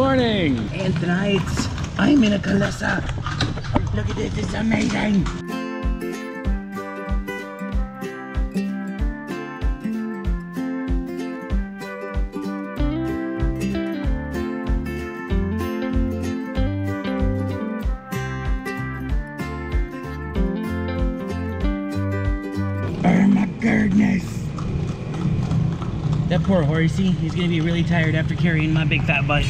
morning. And tonight, I'm in a Kalesa. Look at this, it's amazing. Oh my goodness. That poor horsey, he's gonna be really tired after carrying my big fat bike.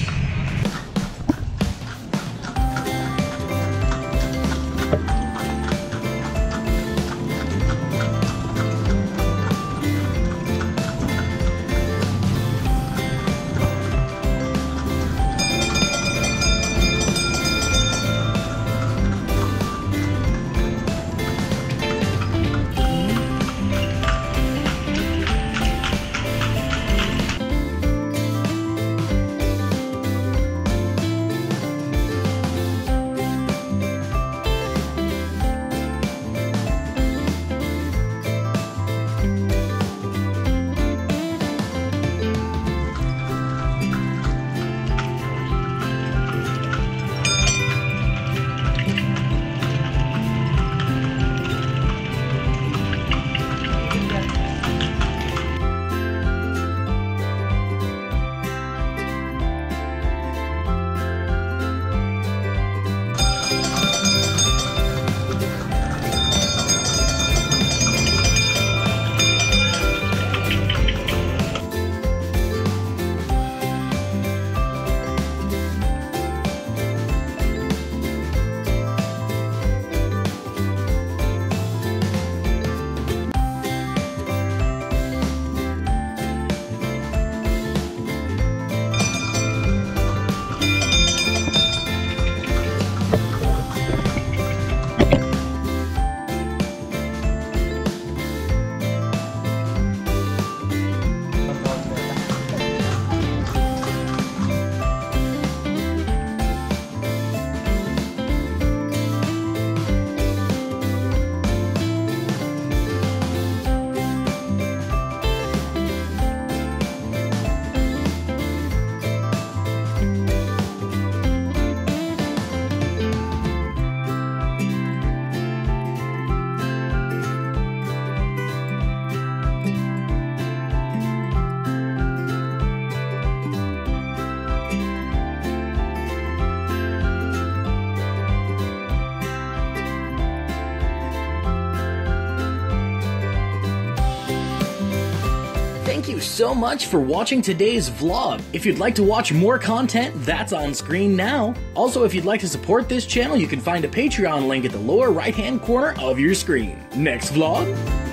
Thank you so much for watching today's vlog. If you'd like to watch more content, that's on screen now. Also, if you'd like to support this channel, you can find a Patreon link at the lower right-hand corner of your screen. Next vlog.